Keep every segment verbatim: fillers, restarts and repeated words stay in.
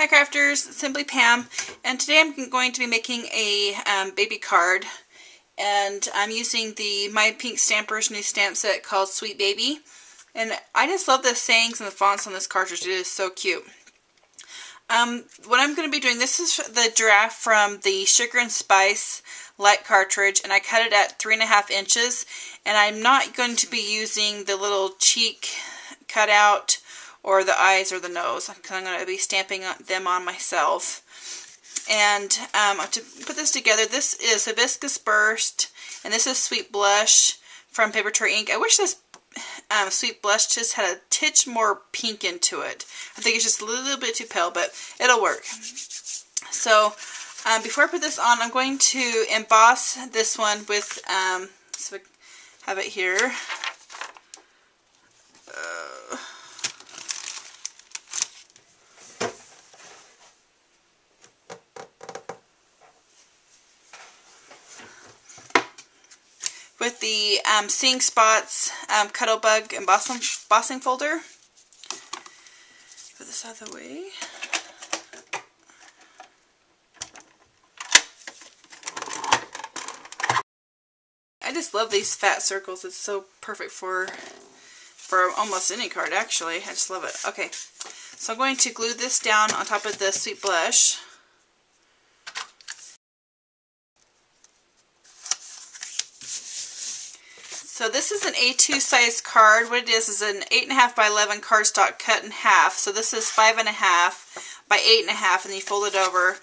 Hi Crafters, Simply Pam, and today I'm going to be making a um, baby card, and I'm using the My Pink Stampers new stamp set called Sweet Baby, and I just love the sayings and the fonts on this cartridge. It is so cute. Um, what I'm going to be doing, this is the draft from the Sugar and Spice light cartridge, and I cut it at three and a half inches, and I'm not going to be using the little cheek cutout or the eyes or the nose, because I'm going to be stamping them on myself. And um, to put this together, this is Hibiscus Burst, and this is Sweet Blush from Papertrey Ink. I wish this um, Sweet Blush just had a titch more pink into it. I think it's just a little bit too pale, but it'll work. So um, before I put this on, I'm going to emboss this one with, um, so we have it here. Uh, with the um, Seeing Spots um, Cuddlebug embossing, embossing folder. Put this out of the way. I just love these fat circles. It's so perfect for, for almost any card, actually. I just love it. Okay, so I'm going to glue this down on top of the Sweet Blush. So this is an A two size card. What it is is an eight and a half by eleven cardstock cut in half. So this is five and a half by eight and a half, and you fold it over,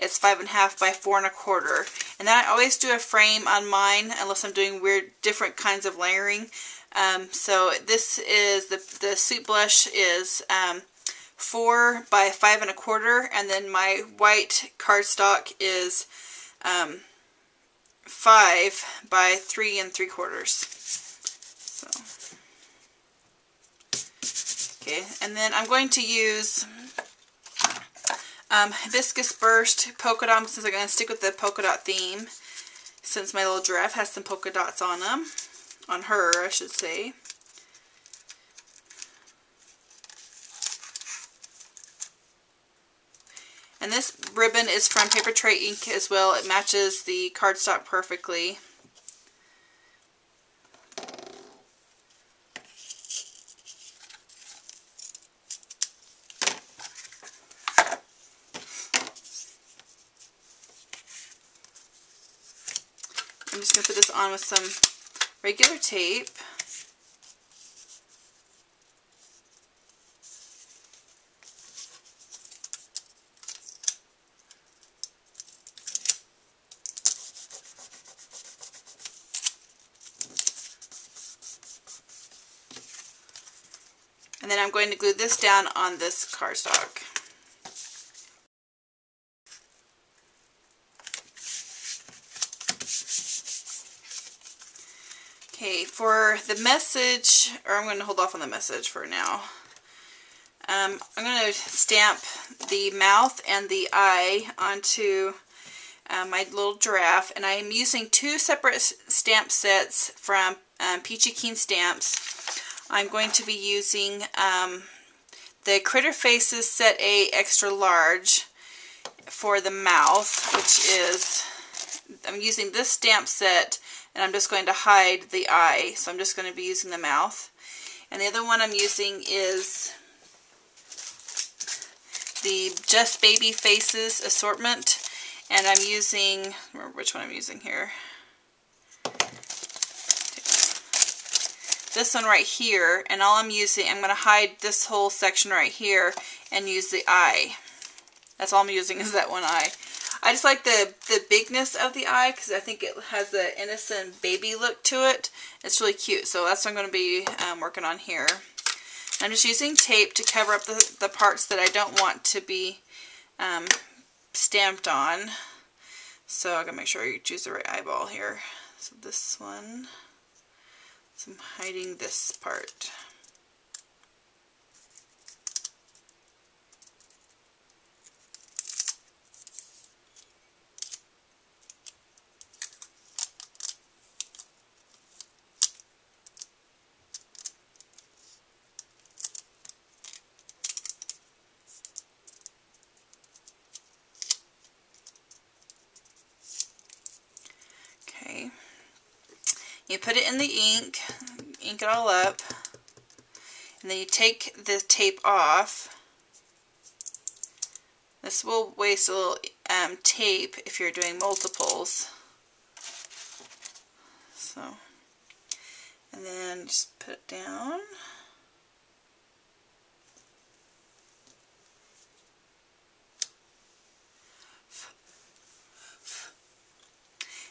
it's five and a half by four and a quarter. And then I always do a frame on mine, unless I'm doing weird different kinds of layering. Um, so this is, the, the Sweet Blush is um, four by five and a quarter, and then my white cardstock is um, five by three and three quarters. Okay, and then I'm going to use um, Hibiscus Burst polka dot, since I'm going to stick with the polka dot theme, since my little giraffe has some polka dots on them, on her, I should say. And this ribbon is from Papertrey Ink as well. It matches the cardstock perfectly. I'm just going to put this on with some regular tape. And then I'm going to glue this down on this cardstock. Okay, for the message, or I'm going to hold off on the message for now. Um, I'm going to stamp the mouth and the eye onto uh, my little giraffe, and I'm using two separate stamp sets from um, Peachy Keen Stamps. I'm going to be using um, the Critter Faces Set A Extra Large for the mouth, which is, I'm using this stamp set, and I'm just going to hide the eye, so I'm just going to be using the mouth. And the other one I'm using is the Just Baby Faces assortment, and I'm using, I don't remember which one I'm using here. This one right here, and all I'm using, I'm going to hide this whole section right here and use the eye. That's all I'm using is that one eye. I just like the, the bigness of the eye, because I think it has an innocent baby look to it. It's really cute, so that's what I'm going to be um, working on here. I'm just using tape to cover up the, the parts that I don't want to be um, stamped on. So I've got to make sure you choose the right eyeball here. So this one, so I'm hiding this part. You put it in the ink, ink it all up, and then you take the tape off. This will waste a little um, tape if you're doing multiples. So, and then just put it down.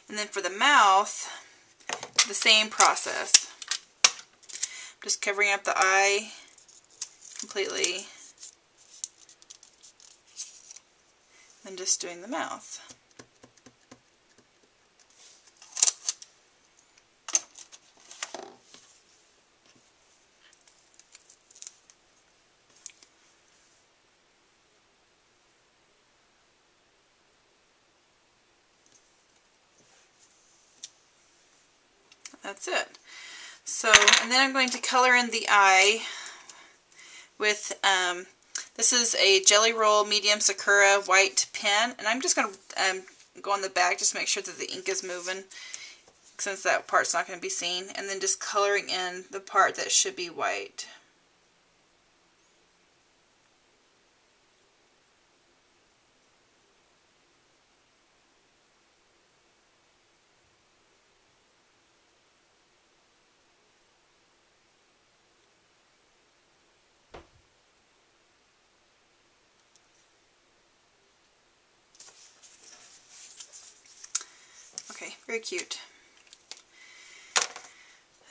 And then for the mouth, the same process. Just covering up the eye completely. And just doing the mouth. That's it. So, and then I'm going to color in the eye with, um, this is a Gelly Roll medium Sakura white pen, and I'm just going to um, go on the back just to make sure that the ink is moving, since that part's not going to be seen, and then just coloring in the part that should be white. Very cute.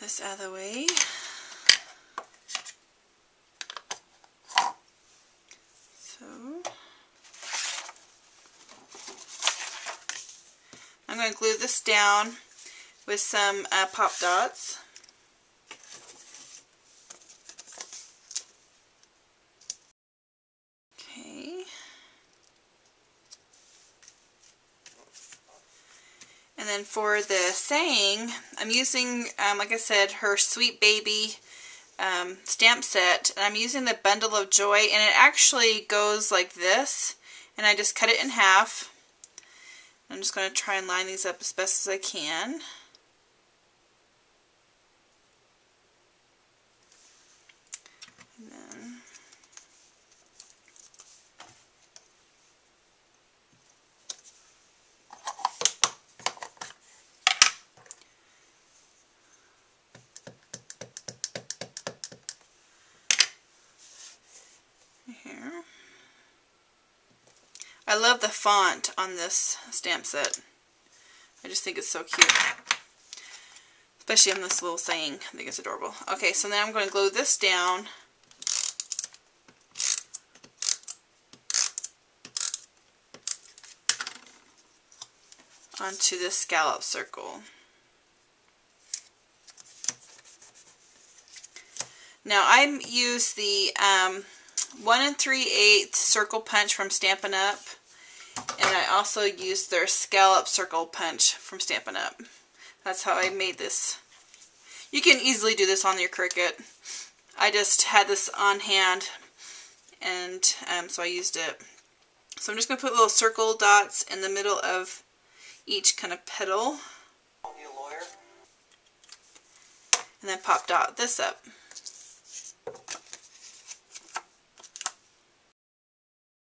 This out of the way. So I'm going to glue this down with some uh, pop dots. And for the saying, I'm using, um, like I said, her Sweet Baby um, stamp set, and I'm using the Bundle of Joy, and it actually goes like this, and I just cut it in half. I'm just going to try and line these up as best as I can. And then I love the font on this stamp set. I just think it's so cute. Especially on this little saying. I think it's adorable. Okay, so now I'm going to glue this down. Onto this scallop circle. Now I use the um, one and three eighths circle punch from Stampin' Up. And I also used their scallop circle punch from Stampin' Up. That's how I made this. You can easily do this on your Cricut. I just had this on hand, and um, so I used it. So I'm just going to put little circle dots in the middle of each kind of petal. And then pop dot this up.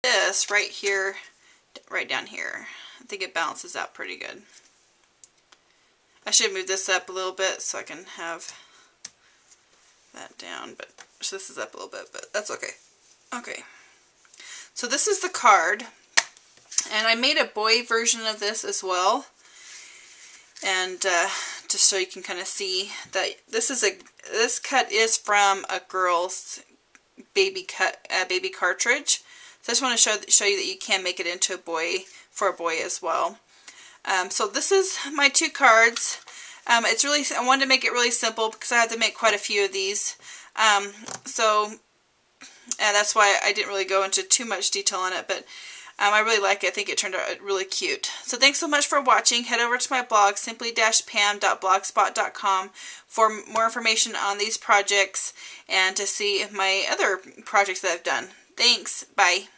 This right here, right down here. I think it balances out pretty good. I should move this up a little bit so I can have that down, but so this is up a little bit, but that's okay. Okay, so this is the card, and I made a boy version of this as well, and uh, just so you can kind of see that this is a this cut is from a girl's baby cut uh, baby cartridge. So I just want to show, show you that you can make it into a boy, for a boy as well. Um, so this is my two cards. Um, it's really, I wanted to make it really simple because I had to make quite a few of these. Um, so uh, that's why I didn't really go into too much detail on it, but um, I really like it. I think it turned out really cute. So thanks so much for watching. Head over to my blog, simply dash pam dot blogspot dot com, for more information on these projects and to see my other projects that I've done. Thanks. Bye.